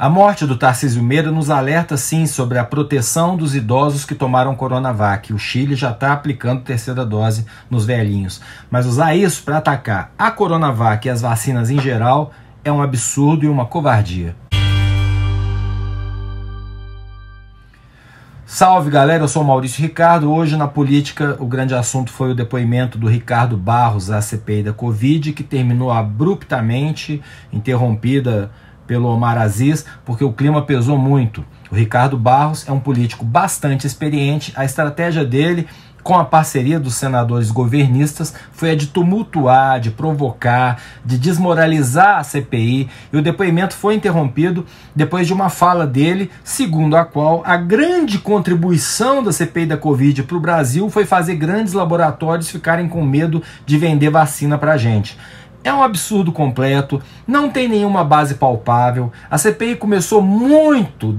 A morte do Tarcísio Meira nos alerta, sim, sobre a proteção dos idosos que tomaram Coronavac. O Chile já está aplicando terceira dose nos velhinhos. Mas usar isso para atacar a Coronavac e as vacinas em geral é um absurdo e uma covardia. Salve galera, eu sou o Maurício Ricardo. Hoje na política o grande assunto foi o depoimento do Ricardo Barros à CPI da Covid, que terminou abruptamente, interrompida pelo Omar Aziz, porque o clima pesou muito. O Ricardo Barros é um político bastante experiente. A estratégia dele, com a parceria dos senadores governistas, foi a de tumultuar, de provocar, de desmoralizar a CPI, e o depoimento foi interrompido depois de uma fala dele, segundo a qual a grande contribuição da CPI da Covid para o Brasil foi fazer grandes laboratórios ficarem com medo de vender vacina para a gente. É um absurdo completo, não tem nenhuma base palpável. A CPI começou muito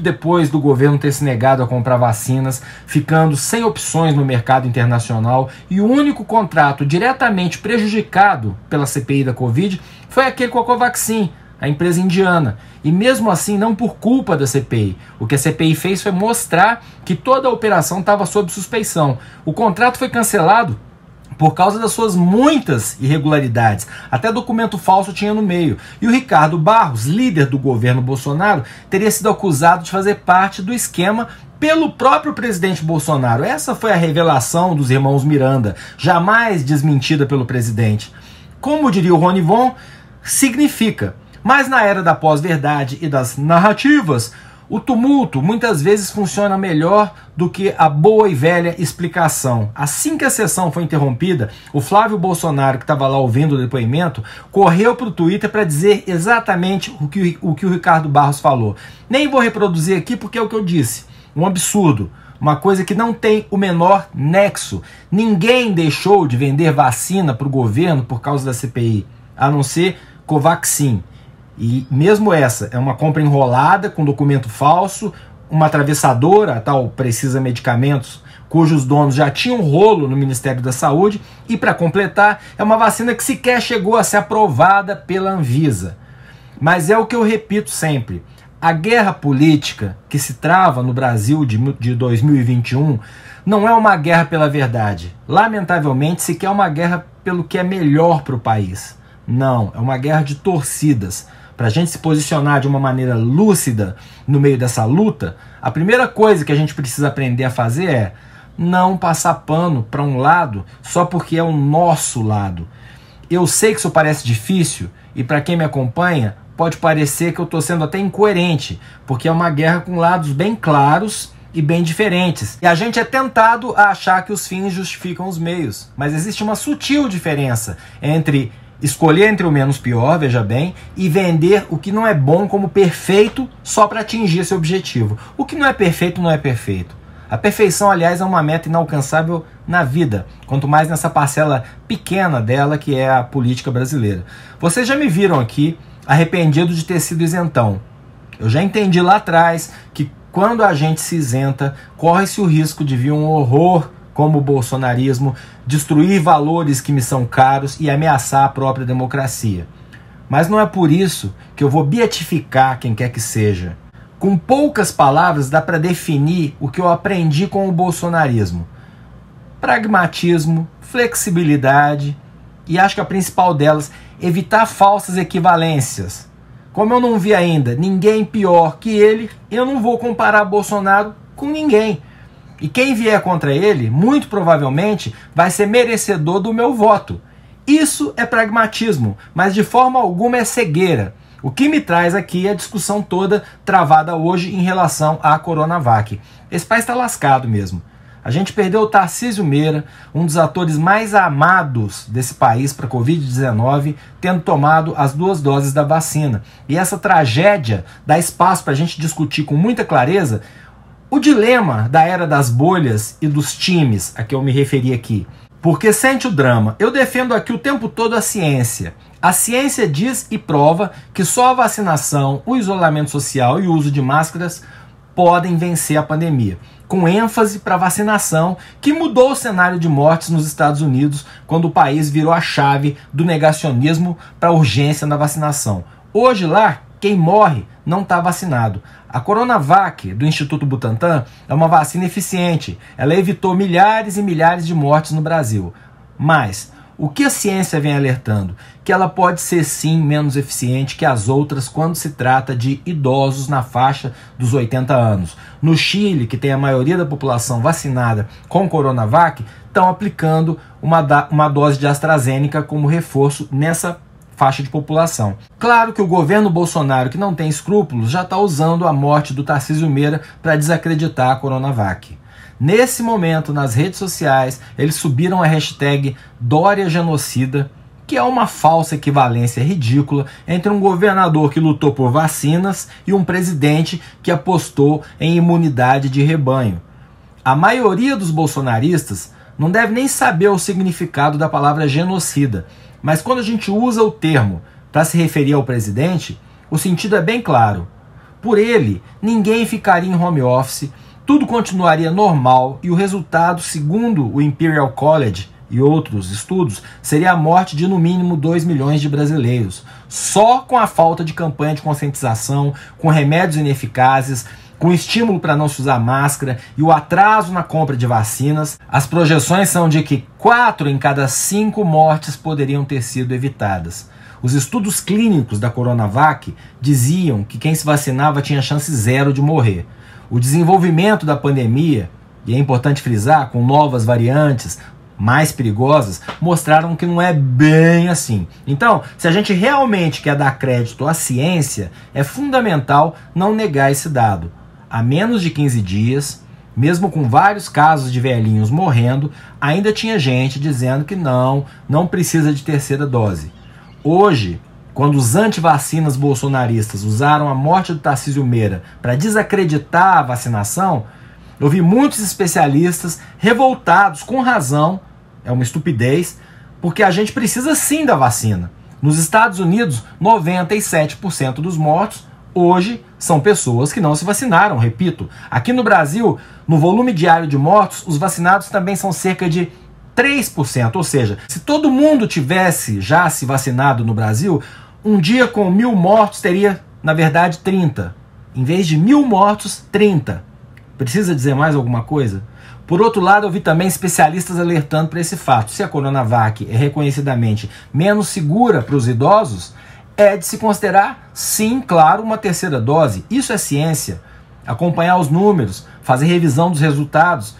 depois do governo ter se negado a comprar vacinas, ficando sem opções no mercado internacional, e o único contrato diretamente prejudicado pela CPI da Covid foi aquele com a Covaxin, a empresa indiana, e mesmo assim não por culpa da CPI. O que a CPI fez foi mostrar que toda a operação estava sob suspeição. O contrato foi cancelado por causa das suas muitas irregularidades. Até documento falso tinha no meio. E o Ricardo Barros, líder do governo Bolsonaro, teria sido acusado de fazer parte do esquema pelo próprio presidente Bolsonaro. Essa foi a revelação dos irmãos Miranda, jamais desmentida pelo presidente. Como diria o Ronnie Von, significa. Mas na era da pós-verdade e das narrativas, o tumulto muitas vezes funciona melhor do que a boa e velha explicação. Assim que a sessão foi interrompida, o Flávio Bolsonaro, que estava lá ouvindo o depoimento, correu para o Twitter para dizer exatamente o que o Ricardo Barros falou. Nem vou reproduzir aqui porque é o que eu disse. Um absurdo. Uma coisa que não tem o menor nexo. Ninguém deixou de vender vacina para o governo por causa da CPI, a não ser Covaxin. E mesmo essa é uma compra enrolada, com documento falso, uma atravessadora, a tal Precisa Medicamentos, cujos donos já tinham rolo no Ministério da Saúde, e para completar, é uma vacina que sequer chegou a ser aprovada pela Anvisa. Mas é o que eu repito sempre, a guerra política que se trava no Brasil de 2021 não é uma guerra pela verdade. Lamentavelmente, sequer é uma guerra pelo que é melhor para o país. Não, é uma guerra de torcidas. Para a gente se posicionar de uma maneira lúcida no meio dessa luta, a primeira coisa que a gente precisa aprender a fazer é não passar pano para um lado só porque é o nosso lado. Eu sei que isso parece difícil e para quem me acompanha pode parecer que eu estou sendo até incoerente, porque é uma guerra com lados bem claros e bem diferentes. E a gente é tentado a achar que os fins justificam os meios, mas existe uma sutil diferença entre escolher entre o menos pior, veja bem, e vender o que não é bom como perfeito só para atingir esse objetivo. O que não é perfeito não é perfeito. A perfeição, aliás, é uma meta inalcançável na vida, quanto mais nessa parcela pequena dela que é a política brasileira. Vocês já me viram aqui arrependido de ter sido isentão. Eu já entendi lá atrás que quando a gente se isenta, corre-se o risco de vir um horror como o bolsonarismo, destruir valores que me são caros e ameaçar a própria democracia. Mas não é por isso que eu vou beatificar quem quer que seja. Com poucas palavras dá para definir o que eu aprendi com o bolsonarismo. Pragmatismo, flexibilidade e acho que a principal delas, evitar falsas equivalências. Como eu não vi ainda ninguém pior que ele, eu não vou comparar Bolsonaro com ninguém. E quem vier contra ele, muito provavelmente, vai ser merecedor do meu voto. Isso é pragmatismo, mas de forma alguma é cegueira. O que me traz aqui é a discussão toda travada hoje em relação à Coronavac. Esse país está lascado mesmo. A gente perdeu o Tarcísio Meira, um dos atores mais amados desse país para a Covid-19, tendo tomado as duas doses da vacina. E essa tragédia dá espaço para a gente discutir com muita clareza o dilema da era das bolhas e dos times a que eu me referi aqui. Porque sente o drama. Eu defendo aqui o tempo todo a ciência. A ciência diz e prova que só a vacinação, o isolamento social e o uso de máscaras podem vencer a pandemia. Com ênfase para a vacinação, que mudou o cenário de mortes nos Estados Unidos quando o país virou a chave do negacionismo para a urgência na vacinação. Hoje lá, quem morre não está vacinado. A Coronavac, do Instituto Butantan, é uma vacina eficiente. Ela evitou milhares e milhares de mortes no Brasil. Mas o que a ciência vem alertando? Que ela pode ser sim menos eficiente que as outras quando se trata de idosos na faixa dos 80 anos. No Chile, que tem a maioria da população vacinada com Coronavac, estão aplicando uma dose de AstraZeneca como reforço nessa faixa de população. Claro que o governo Bolsonaro, que não tem escrúpulos, já está usando a morte do Tarcísio Meira para desacreditar a Coronavac. Nesse momento, nas redes sociais, eles subiram a hashtag Dória Genocida, que é uma falsa equivalência ridícula entre um governador que lutou por vacinas e um presidente que apostou em imunidade de rebanho. A maioria dos bolsonaristas não deve nem saber o significado da palavra genocida, mas quando a gente usa o termo para se referir ao presidente, o sentido é bem claro. Por ele, ninguém ficaria em home office, tudo continuaria normal e o resultado, segundo o Imperial College e outros estudos, seria a morte de no mínimo 2 milhões de brasileiros. Só com a falta de campanha de conscientização, com remédios ineficazes, com estímulo para não se usar máscara e o atraso na compra de vacinas, as projeções são de que 4 em cada 5 mortes poderiam ter sido evitadas. Os estudos clínicos da Coronavac diziam que quem se vacinava tinha chance zero de morrer. O desenvolvimento da pandemia, e é importante frisar, com novas variantes mais perigosas, mostraram que não é bem assim. Então, se a gente realmente quer dar crédito à ciência, é fundamental não negar esse dado. Há menos de 15 dias, mesmo com vários casos de velhinhos morrendo, ainda tinha gente dizendo que não precisa de terceira dose. Hoje, quando os antivacinas bolsonaristas usaram a morte do Tarcísio Meira para desacreditar a vacinação, eu vi muitos especialistas revoltados, com razão, é uma estupidez, porque a gente precisa sim da vacina. Nos Estados Unidos, 97% dos mortos hoje são pessoas que não se vacinaram, repito. Aqui no Brasil, no volume diário de mortos, os vacinados também são cerca de 3%, ou seja, se todo mundo tivesse já se vacinado no Brasil, um dia com 1000 mortos teria, na verdade, 30. Em vez de 1000 mortos, 30. Precisa dizer mais alguma coisa? Por outro lado, eu vi também especialistas alertando para esse fato. Se a Coronavac é reconhecidamente menos segura para os idosos, é de se considerar, sim, claro, uma terceira dose. Isso é ciência. Acompanhar os números, fazer revisão dos resultados.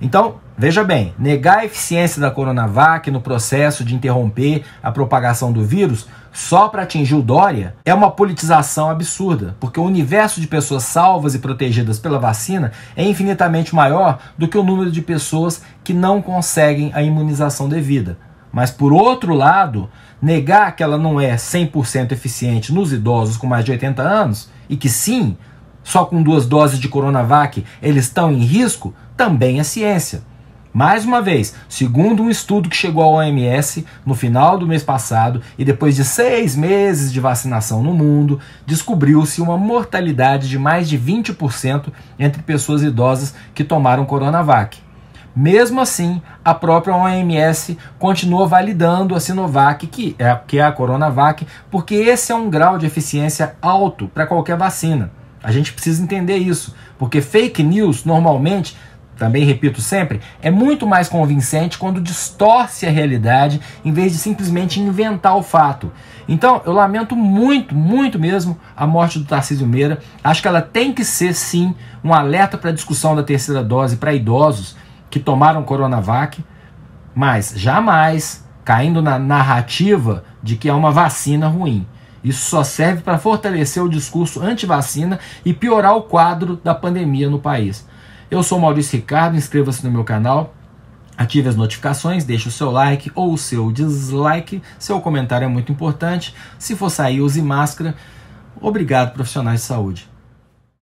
Então, veja bem, negar a eficiência da Coronavac no processo de interromper a propagação do vírus só para atingir o Dória é uma politização absurda, porque o universo de pessoas salvas e protegidas pela vacina é infinitamente maior do que o número de pessoas que não conseguem a imunização devida. Mas, por outro lado, negar que ela não é 100% eficiente nos idosos com mais de 80 anos e que sim, só com 2 doses de Coronavac eles estão em risco, também é ciência. Mais uma vez, segundo um estudo que chegou à OMS no final do mês passado e depois de 6 meses de vacinação no mundo, descobriu-se uma mortalidade de mais de 20% entre pessoas idosas que tomaram Coronavac. Mesmo assim, a própria OMS continua validando a Sinovac, que é a Coronavac, porque esse é um grau de eficiência alto para qualquer vacina. A gente precisa entender isso, porque fake news normalmente, também repito sempre, é muito mais convincente quando distorce a realidade em vez de simplesmente inventar o fato. Então, eu lamento muito, muito mesmo a morte do Tarcísio Meira. Acho que ela tem que ser, sim, um alerta para a discussão da terceira dose para idosos que tomaram Coronavac, mas jamais caindo na narrativa de que é uma vacina ruim. Isso só serve para fortalecer o discurso anti-vacina e piorar o quadro da pandemia no país. Eu sou Maurício Ricardo, inscreva-se no meu canal, ative as notificações, deixe o seu like ou o seu dislike, seu comentário é muito importante, se for sair use máscara, obrigado profissionais de saúde.